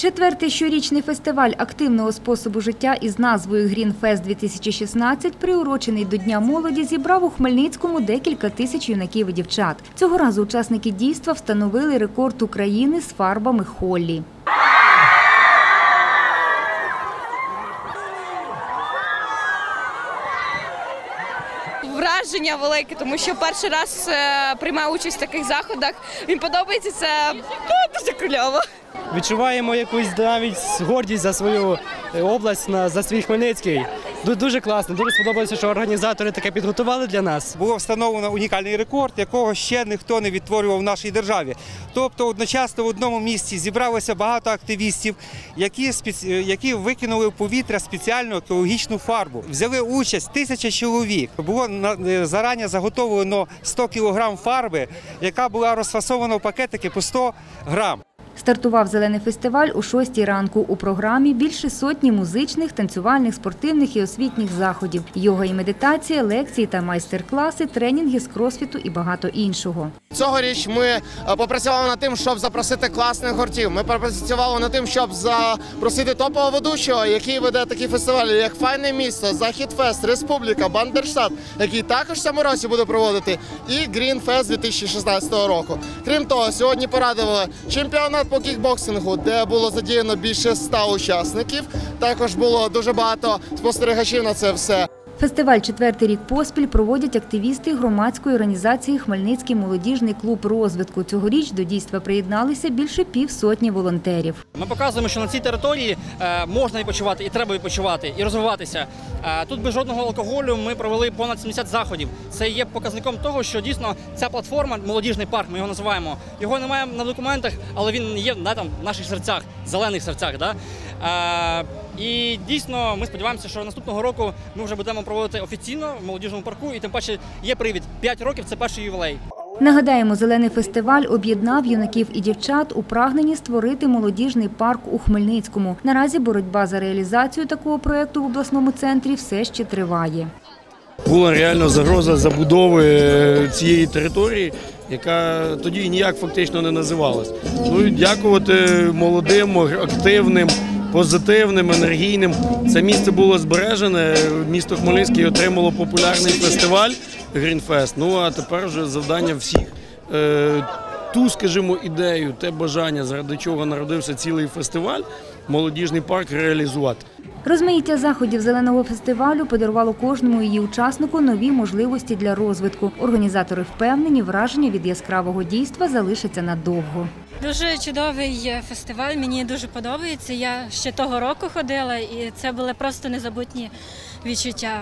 Четвертий щорічний фестиваль активного способу життя із назвою «ГрінФест 2016», приурочений до Дня молоді, зібрав у Хмельницькому декілька тисяч юнаків і дівчат. Цього разу учасники дійства встановили рекорд України з фарбами Холі. Враження велике, тому що перший раз приймаю участь в таких заходах. Мені подобається, це дуже кльово. Відчуваємо якусь навіть гордість за свою область, за свій Хмельницький. Дуже класно, дуже сподобалося, що організатори таке підготували для нас. Було встановлено унікальний рекорд, якого ще ніхто не відтворював в нашій державі. Тобто одночасно в одному місці зібралося багато активістів, які викинули в повітря спеціальну екологічну фарбу. Взяли участь 1000 чоловік. Було зарані заготовлено 100 кг фарби, яка була розфасована в пакетики по 100 грам. Стартував «Зелений фестиваль» о 6-й ранку. У програмі більше сотні музичних, танцювальних, спортивних і освітніх заходів. Йога і медитація, лекції та майстер-класи, тренінги з кросфіту і багато іншого. Цьогоріч ми попрацювали над тим, щоб запросити класних гуртів. Ми попрацювали над тим, щоб запросити топового ведучого, який веде такі фестивалі, як «Файне місто», «Західфест», «Республіка», «Бандерштад», який також в цьому році буде проводити, і «ГрінФест» 2016 року. Крім того, сьогодні порадували чемпіонат по кікбоксингу, де було задіяно більше 100 учасників. Також було дуже багато спостерігачів на це все. Фестиваль четвертий рік поспіль проводять активісти громадської організації «Хмельницький молодіжний клуб розвитку». Цьогоріч до дійства приєдналися більше півсотні волонтерів. Ми показуємо, що на цій території можна відпочивати, і треба відпочивати, і розвиватися. Тут без жодного алкоголю ми провели понад 70 заходів. Це є показником того, що дійсно ця платформа, молодіжний парк, ми його називаємо, його немає на документах, але він є в наших серцях, зелених серцях. І дійсно ми сподіваємося, що наступного року ми вже будемо проводити офіційно в молодіжному парку, і тим паче є привід. 5 років – це перший ювілей. Нагадаємо, «Зелений фестиваль» об'єднав юнаків і дівчат у прагненні створити молодіжний парк у Хмельницькому. Наразі боротьба за реалізацію такого проєкту в обласному центрі все ще триває. Була реально загроза забудови цієї території, яка тоді ніяк фактично не називалась. Дякувати молодим, активним, позитивним, енергійним. Це місце було збережене, місто Хмельницький отримало популярний фестиваль «ГрінФест». А тепер вже завдання всіх ту, скажімо, ідею, те бажання, заради чого народився цілий фестиваль, молодіжний парк реалізувати. Розмаїття заходів «Зеленого фестивалю» подарувало кожному її учаснику нові можливості для розвитку. Організатори впевнені, враження від яскравого дійства залишиться надовго. Дуже чудовий фестиваль, мені дуже подобається. Я ще того року ходила, і це були просто незабутні відчуття.